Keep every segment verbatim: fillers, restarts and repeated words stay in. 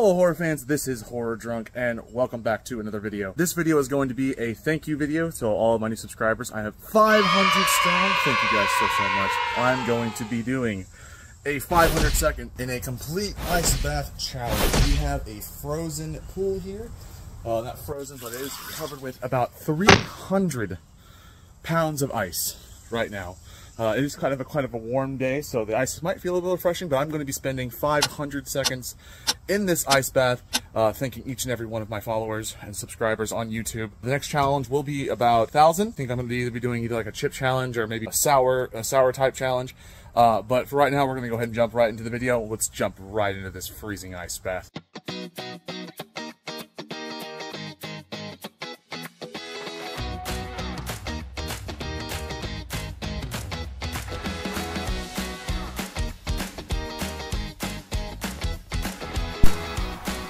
Hello horror fans, this is HorrorDrunk and welcome back to another video. This video is going to be a thank you video to all of my new subscribers. I have five hundred strong. Thank you guys so, so much. I'm going to be doing a five hundred second in a complete ice bath challenge. We have a frozen pool here. Uh, not frozen, but it is covered with about three hundred pounds of ice right now. Uh, it is kind of a kind of a warm day, so the ice might feel a little refreshing, but I'm going to be spending five hundred seconds in this ice bath, uh, thanking each and every one of my followers and subscribers on YouTube. The next challenge will be about one thousand. I think I'm going to be either be doing either like a chip challenge or maybe a sour, a sour type challenge. Uh, but for right now, we're going to go ahead and jump right into the video. Let's jump right into this freezing ice bath.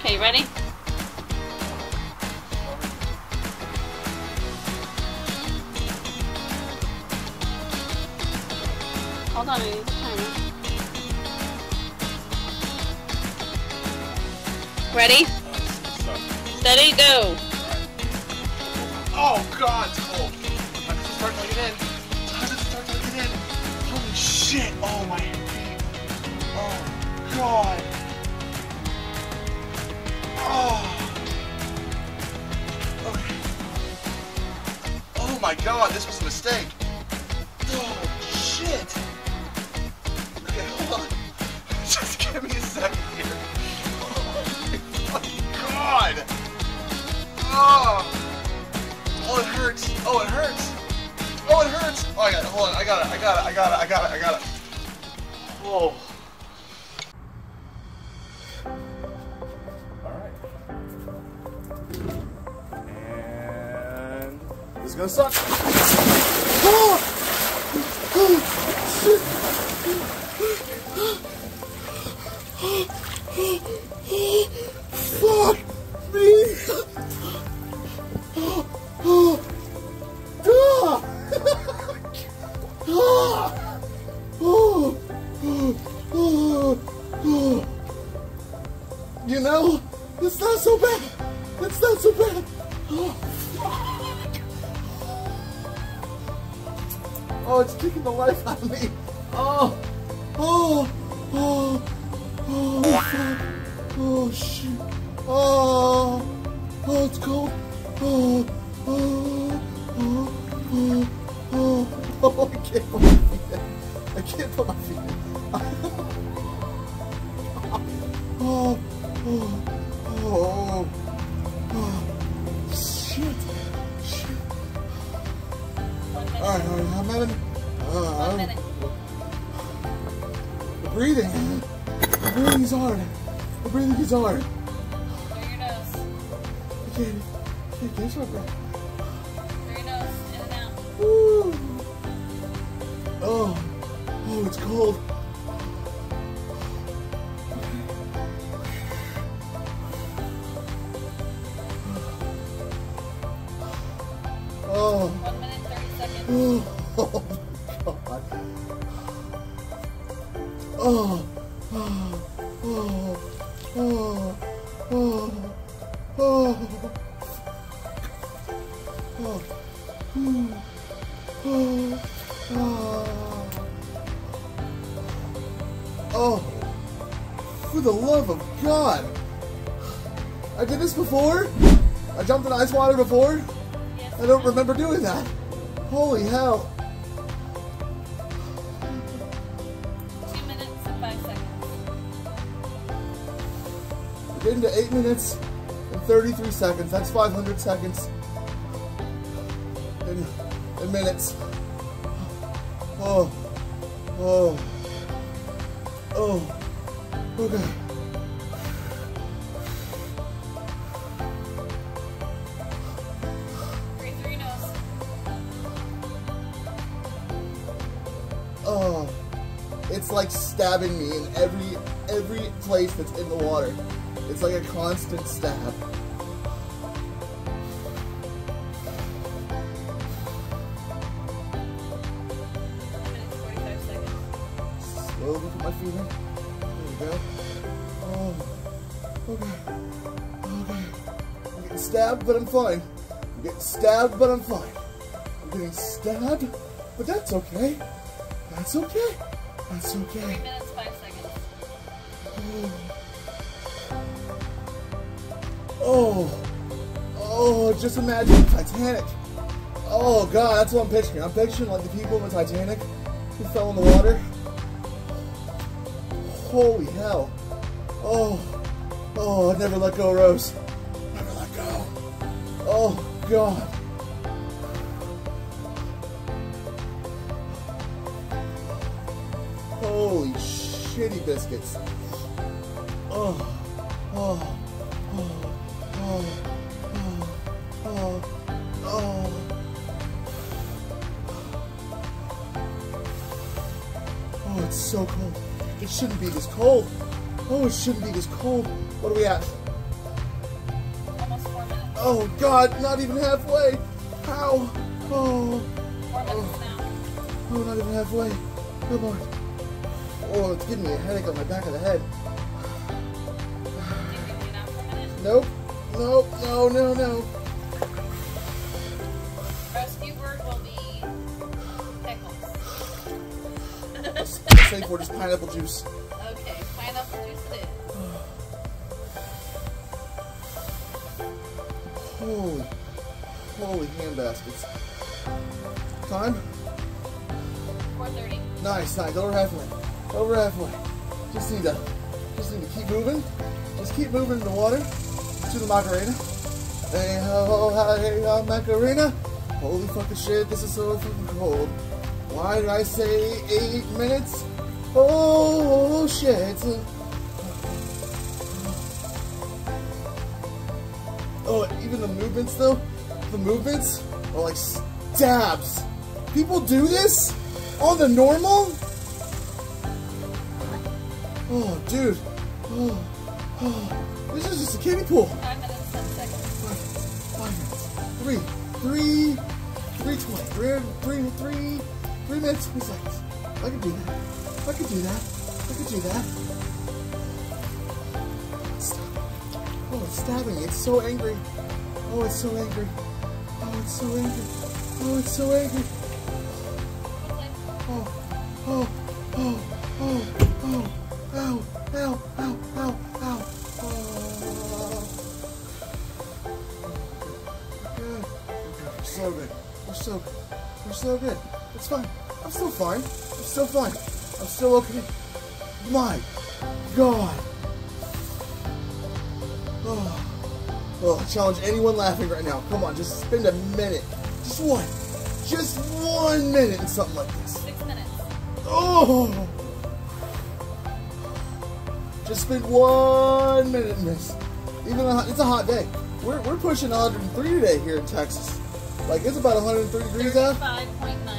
Okay, you ready? Hold on, I need the timer. Ready? Steady, go! Oh god, it's cold! Time to start plugging in! Time to start plugging in! Holy shit! Oh my feet! Oh god! Oh. Okay. Oh my god, this was a mistake. Oh shit. Okay, hold on. Just give me a second here. Oh my fucking god. Oh. Oh, it hurts. Oh, it hurts. Oh, it hurts. Oh, I got it. Hold on. I got it. I got it. I got it. I got it. I got it. Whoa. It's gonna suck. Oh! Fuck me! You know, it's not so bad. It's not so bad. Oh, it's kicking the life out of me. Oh, oh, oh, oh, fuck. Oh, shit. Oh, oh, it's cold. Oh, oh, oh, oh, oh, oh, I can't put my feet in. I can't put my feet in. Oh, oh, oh, oh, shit. Alright, alright, how many? One minute. The breathing. The breathing is hard. The breathing is hard. Through your nose. I can't, I can't catch my breath. Through your nose, in and out. Woo. Oh, oh, it's cold. Oh. One minute, thirty seconds. Oh, God. Oh, oh, oh, oh, oh, oh, oh, oh, oh, oh, for the love of God. I did this before? I jumped in ice water before? I don't remember doing that. Holy hell. Two minutes and five seconds. We're getting to eight minutes and thirty-three seconds. That's five hundred seconds in, in minutes. Oh, oh, oh, okay. Oh, it's like stabbing me in every every place that's in the water. It's like a constant stab. Slowly put my feet in. There we go. Oh, Okay. Okay. I'm getting stabbed, but I'm fine. I'm getting stabbed, but I'm fine. I'm getting stabbed, but that's okay. That's okay. That's okay. Three minutes, five seconds. Oh. Oh. Oh, just imagine Titanic. Oh god, that's what I'm picturing. I'm picturing like the people in the Titanic who fell in the water. Holy hell. Oh, oh, never let go, Rose. Never let go. Oh god. Holy shitty biscuits. Oh, oh, oh, oh. Oh, oh. Oh, it's so cold. It shouldn't be this cold. Oh, it shouldn't be this cold. What are we at? Almost four minutes. Oh, God, not even halfway. How? Oh. Four minutes now. Oh, not even halfway. Come on. Oh, it's giving me a headache on my back of the head. Can you give me that for a minute? Nope. Nope. No, no, no. Safe word is pineapple juice. Okay, pineapple juice it is. Holy, holy hand baskets. Time? four thirty. Nice, nice. Over halfway. Over halfway. Just need to, just need to keep moving. Just keep moving in the water to the Macarena. Hey ho, hey ho, Macarena. Holy fucking shit, this is so fucking cold. Why did I say eight minutes? Oh shit! Oh, even the movements though? The movements are like stabs! People do this? On the normal? Oh dude. Oh, oh. This is just a kiddie pool. Five minutes, ten seconds. Five, five minutes. Three. Three. Three twenty. Three, three, three. Three minutes, three seconds. I could do that. I could do that. I could do that. Stop. Oh, it's stabbing. It's so angry. Oh, it's so angry. Oh, it's so angry. Oh, it's so angry. Oh, oh, oh, oh, oh, ow, ow, ow, ow, ow. Oh. Good. We're so good. We're so good. We're so good. It's fine. I'm still fine. I'm still fine. I'm still okay. My God. Oh, oh I challenge anyone laughing right now. Come on, just spend a minute. Just one. Just one minute in something like this. Six minutes. Oh. Just spend one minute in this. Even a, it's a hot day. We're, we're pushing one hundred three today here in Texas. Like, it's about one hundred three degrees out. thirty-five point nine.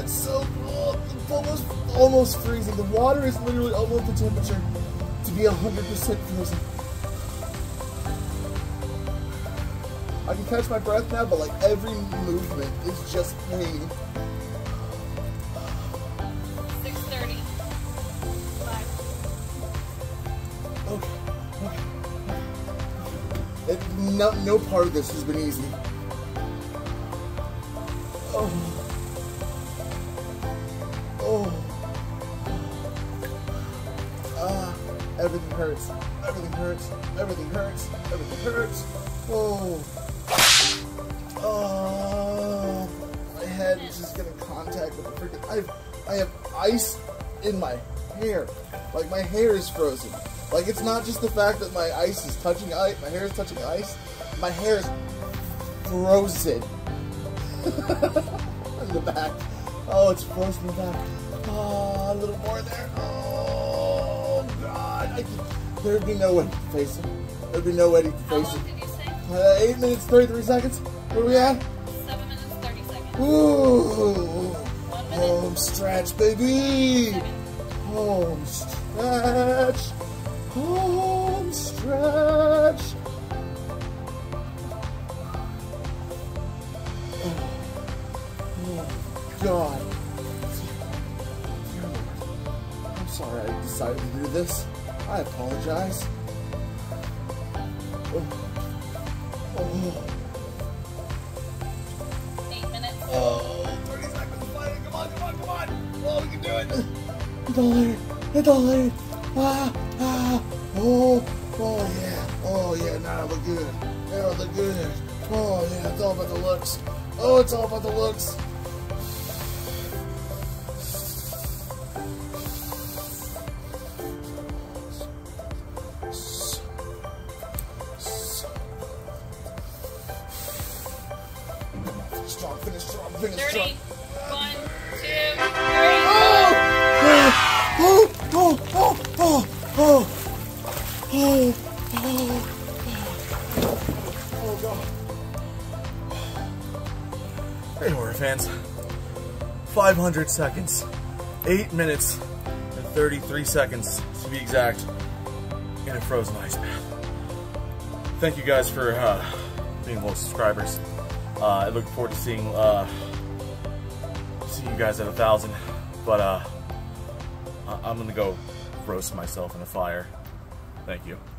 It's so cold. It's almost, almost freezing. The water is literally almost the temperature to be one hundred percent frozen. I can catch my breath now, but like every movement is just pain. six thirty. Five. Okay. Okay. It, no, no part of this has been easy. Oh. Oh, ah, everything hurts, everything hurts, everything hurts, everything hurts, oh, oh, my head is just getting contact with the freaking, I have, I have ice in my hair, like my hair is frozen, like it's not just the fact that my ice is touching ice, my hair is touching ice, my hair is frozen in the back. Oh, it's frozen back. Oh, a little more there. Oh, God. I can, there'd be no way to face it. There'd be no way to face it. How long did you say? Uh, eight minutes, thirty-three seconds. Where are we at? Seven minutes, thirty seconds. Ooh. One minute. Home stretch, baby. Home stretch. Home stretch. Oh. Oh. God. I'm sorry I decided to do this. I apologize. Oh. Oh. Eight minutes. Oh, thirty seconds fighting. Come on, come on, come on. Oh, we can do it. It's all in. It's all in. Ah, ah. Oh, oh, yeah. Oh, yeah. Now I look good. Now I look good. Oh, yeah. It's all about the looks. Oh, it's all about the looks. Strong finish, strong finish, strong. thirty, one, two, three. Oh! Oh! Oh! Oh! Oh! Oh! Oh! Oh God. Hey, horror fans. five hundred seconds. eight minutes and thirty-three seconds to be exact in a frozen ice bath. Thank you guys for uh, being loyal subscribers. Uh, I look forward to seeing uh, seeing you guys at a thousand, but uh, I'm gonna go roast myself in a fire. Thank you.